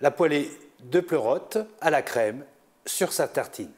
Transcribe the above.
la poêlée de pleurote à la crème sur sa tartine.